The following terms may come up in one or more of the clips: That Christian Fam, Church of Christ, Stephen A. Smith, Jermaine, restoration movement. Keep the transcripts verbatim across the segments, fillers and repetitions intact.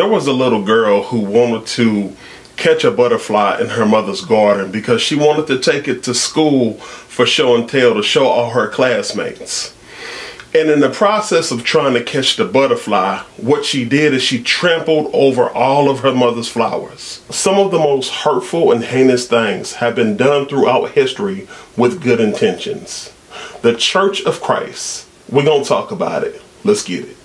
There was a little girl who wanted to catch a butterfly in her mother's garden because she wanted to take it to school for show and tell to show all her classmates. And in the process of trying to catch the butterfly, what she did is she trampled over all of her mother's flowers. Some of the most hurtful and heinous things have been done throughout history with good intentions. The Church of Christ. We're gonna talk about it. Let's get it.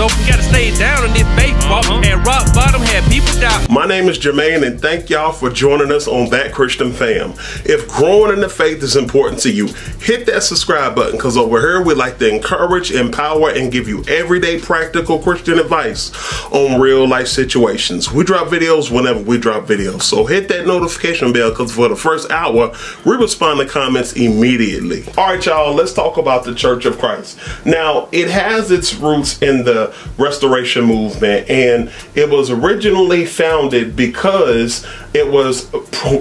Open, gotta stay down in this baseball uh-huh. and rock bottom had people down. My name is Jermaine, and thank y'all for joining us on That Christian Fam. If growing in the faith is important to you, hit that subscribe button, because over here we like to encourage, empower, and give you everyday practical Christian advice on real life situations. We drop videos whenever we drop videos, so hit that notification bell, because for the first hour we respond to comments immediately. Alright y'all, let's talk about the Church of Christ. Now, it has its roots in the Restoration movement, and it was originally founded because it was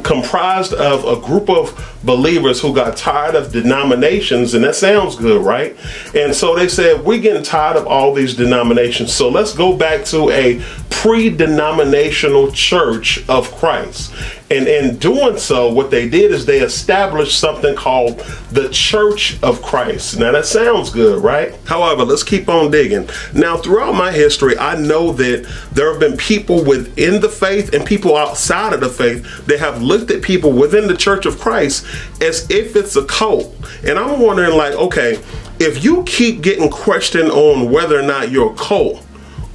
comprised of a group of believers who got tired of denominations, and that sounds good, right? And so they said, we're getting tired of all these denominations, so let's go back to a pre-denominational Church of Christ. And in doing so, what they did is they established something called the Church of Christ. Now that sounds good, right? However, let's keep on digging. Now, throughout my history, I know that there have been people within the faith and people outside of the faith that have looked at people within the Church of Christ as if it's a cult. And I'm wondering, like, okay, if you keep getting questioned on whether or not you're a cult,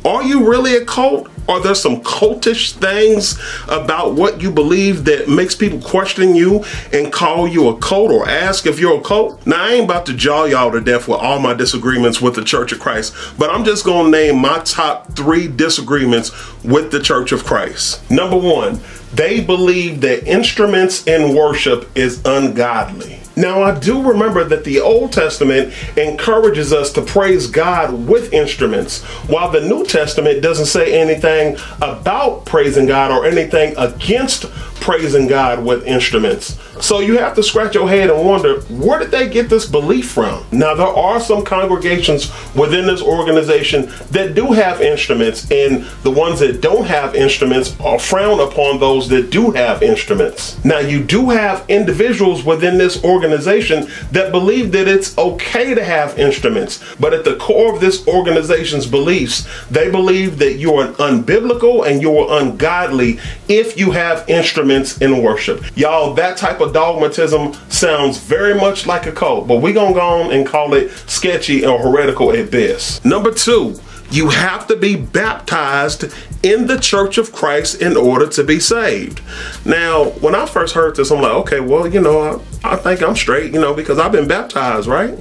are you really a cult? Are there some cultish things about what you believe that makes people question you and call you a cult or ask if you're a cult? Now, I ain't about to jaw y'all to death with all my disagreements with the Church of Christ, but I'm just gonna name my top three disagreements with the Church of Christ. Number one, they believe that instruments in worship is ungodly. Now, I do remember that the Old Testament encourages us to praise God with instruments, while the New Testament doesn't say anything about praising God or anything against praising God with instruments. So you have to scratch your head and wonder, where did they get this belief from? Now, there are some congregations within this organization that do have instruments, and the ones that don't have instruments are frowned upon those that do have instruments. Now, you do have individuals within this organization that believe that it's okay to have instruments, but at the core of this organization's beliefs, they believe that you are unbiblical and you are ungodly if you have instruments in worship. Y'all, that type of dogmatism sounds very much like a cult, but we're gonna go on and call it sketchy or heretical at best. Number two, you have to be baptized in the Church of Christ in order to be saved. Now, when I first heard this, I'm like, okay, well, you know, I, I think I'm straight, you know, because I've been baptized, right?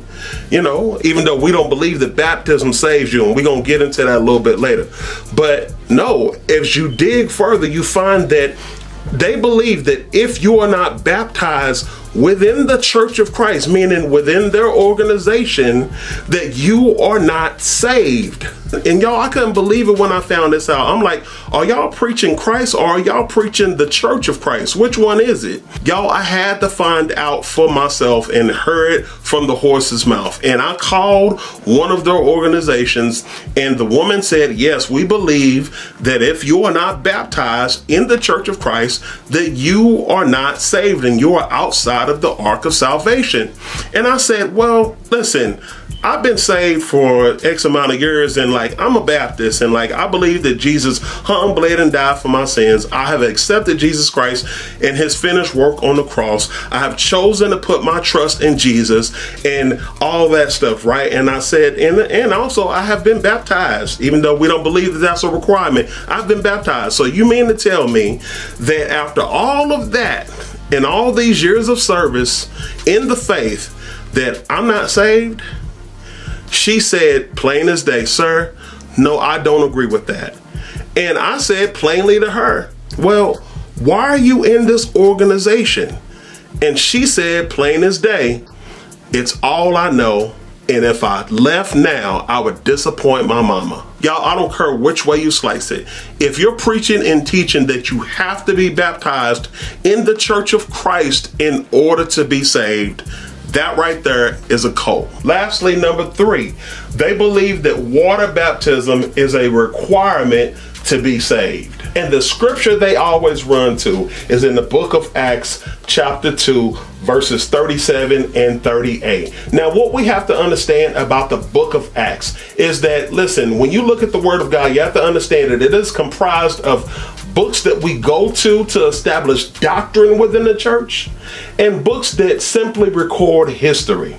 You know, even though we don't believe that baptism saves you, and we're gonna get into that a little bit later. But no, if you dig further, you find that they believe that if you are not baptized within the Church of Christ, meaning within their organization, that you are not saved. And y'all, I couldn't believe it when I found this out. I'm like, are y'all preaching Christ or are y'all preaching the Church of Christ? Which one is it? Y'all, I had to find out for myself and heard from the horse's mouth. And I called one of their organizations, and the woman said, yes, we believe that if you are not baptized in the Church of Christ, that you are not saved and you are outside of the ark of salvation. And I said, well, listen, I've been saved for X amount of years, and like, I'm a Baptist, and like, I believe that Jesus hung, bled, and died for my sins. I have accepted Jesus Christ and his finished work on the cross. I have chosen to put my trust in Jesus and all that stuff, right? And I said, and, and also I have been baptized, even though we don't believe that that's a requirement. I've been baptized. So you mean to tell me that after all of that and all these years of service in the faith that I'm not saved? She said, plain as day, sir, no, I don't agree with that. And I said plainly to her, well, why are you in this organization? And she said, plain as day, it's all I know. And if I left now, I would disappoint my mama. Y'all, I don't care which way you slice it. If you're preaching and teaching that you have to be baptized in the Church of Christ in order to be saved, That right there is a cult. Lastly, number three, they believe that water baptism is a requirement to be saved. And the scripture they always run to is in the book of Acts chapter two, verses thirty-seven and thirty-eight. Now, what we have to understand about the book of Acts is that, listen, when you look at the word of God, you have to understand that it is comprised of books that we go to to establish doctrine within the church and books that simply record history.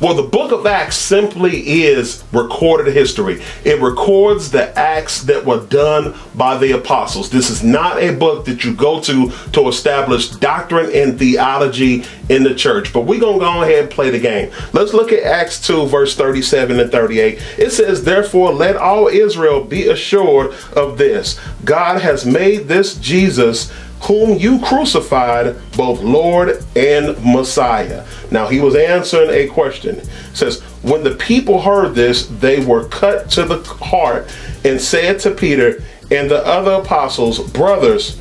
Well, the book of Acts simply is recorded history. It records the acts that were done by the apostles. This is not a book that you go to to establish doctrine and theology in the church. But we're going to go ahead and play the game. Let's look at Acts two, verse thirty-seven and thirty-eight. It says, "Therefore, let all Israel be assured of this. God has made this Jesus, whom you crucified, both Lord and Messiah." Now, he was answering a question. It says, "When the people heard this, they were cut to the heart and said to Peter and the other apostles, 'Brothers,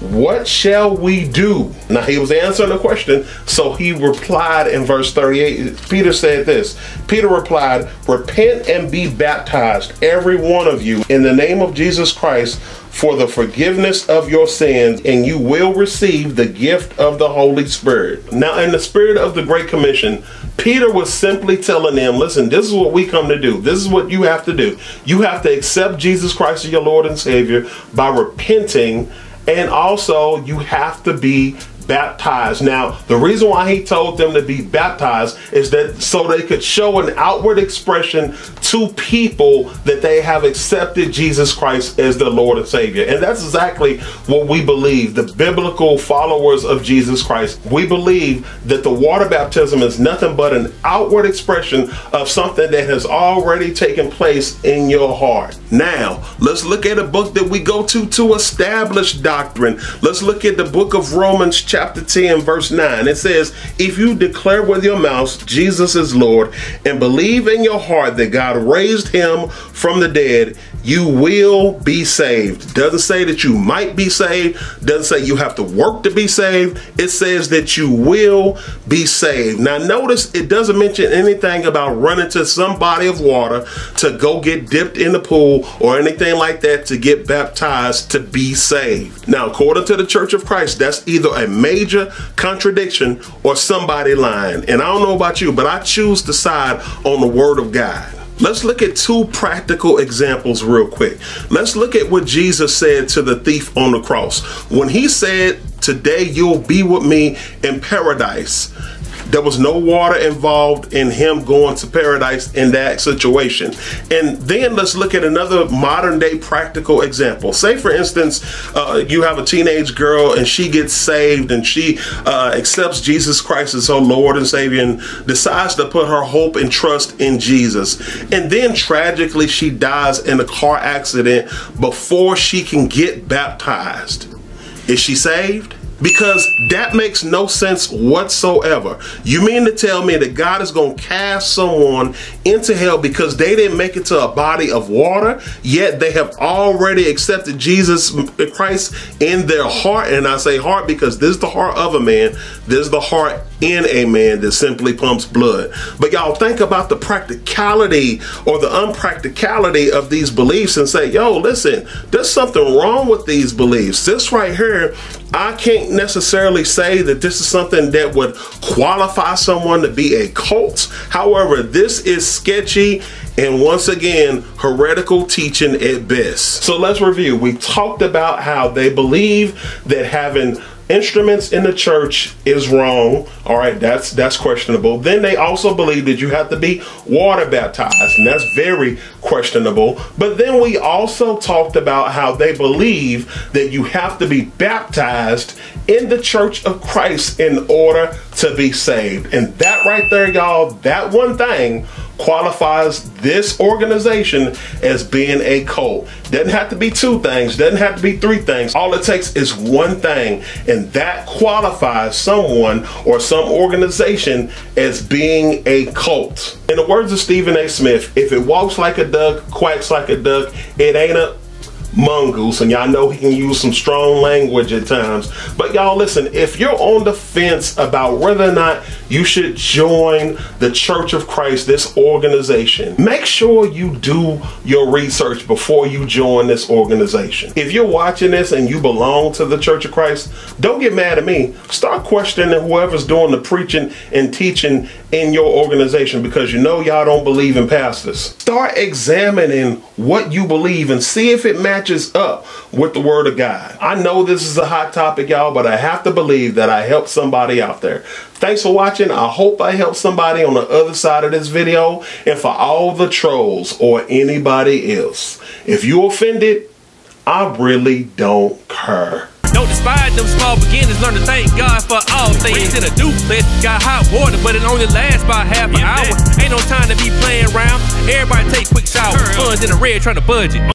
what shall we do?'" Now, he was answering the question, so he replied in verse thirty-eight. Peter said this. Peter replied, "Repent and be baptized, every one of you, in the name of Jesus Christ, for the forgiveness of your sins, and you will receive the gift of the Holy Spirit." Now, in the spirit of the Great Commission, Peter was simply telling them, listen, this is what we come to do. This is what you have to do. You have to accept Jesus Christ as your Lord and Savior by repenting, and also you have to be baptized. Now, the reason why he told them to be baptized is that so they could show an outward expression to people that they have accepted Jesus Christ as their Lord and Savior. And that's exactly what we believe, the biblical followers of Jesus Christ. We believe that the water baptism is nothing but an outward expression of something that has already taken place in your heart. Now, let's look at a book that we go to to establish doctrine. Let's look at the book of Romans chapter Chapter ten, verse nine. It says, "If you declare with your mouth Jesus is Lord and believe in your heart that God raised him from the dead, you will be saved." Doesn't say that you might be saved. Doesn't say you have to work to be saved. It says that you will be saved. Now, notice it doesn't mention anything about running to some body of water to go get dipped in the pool or anything like that to get baptized to be saved. Now, according to the Church of Christ, that's either a major contradiction or somebody lying. And I don't know about you, but I choose to side on the word of God. Let's look at two practical examples real quick. Let's look at what Jesus said to the thief on the cross. When he said, "Today you'll be with me in paradise," there was no water involved in him going to paradise in that situation. And then let's look at another modern day practical example. Say, for instance, uh, you have a teenage girl and she gets saved and she uh, accepts Jesus Christ as her Lord and Savior and decides to put her hope and trust in Jesus. And then tragically, she dies in a car accident before she can get baptized. Is she saved? Because that makes no sense whatsoever. You mean to tell me that God is going to cast someone into hell because they didn't make it to a body of water, yet they have already accepted Jesus Christ in their heart? And I say heart because this is the heart of a man. This is the heart in a man that simply pumps blood. But y'all think about the practicality or the unpracticality of these beliefs and say, yo, listen, there's something wrong with these beliefs. This right here, I can't necessarily say that this is something that would qualify someone to be a cult. However, this is sketchy and once again, heretical teaching at best. So let's review. We talked about how they believe that having instruments in the church is wrong. All right, that's that's questionable. Then they also believe that you have to be water baptized, and that's very questionable. But then we also talked about how they believe that you have to be baptized in the Church of Christ in order to be saved. And that right there, y'all, that one thing qualifies this organization as being a cult. Doesn't have to be two things, doesn't have to be three things. All it takes is one thing, and that qualifies someone or some organization as being a cult. In the words of Stephen A. Smith, if it walks like a duck, quacks like a duck, it ain't a mongoose, and y'all know he can use some strong language at times. But y'all listen, if you're on the fence about whether or not you should join the Church of Christ, this organization, make sure you do your research before you join this organization. If you're watching this and you belong to the Church of Christ, don't get mad at me. Start questioning whoever's doing the preaching and teaching in your organization, because you know y'all don't believe in pastors. Start examining what you believe and see if it matches up with the Word of God. I know this is a hot topic, y'all, but I have to believe that I helped somebody out there. Thanks for watching. I hope I helped somebody on the other side of this video. And for all the trolls or anybody else, if you offended, I really don't care. Don't despise them small beginners, learn to thank God for all things. In a duplex, got hot water, but it only lasts by half an hour. Ain't no time to be playing around, everybody take quick showers. Funds in the red, trying to budget.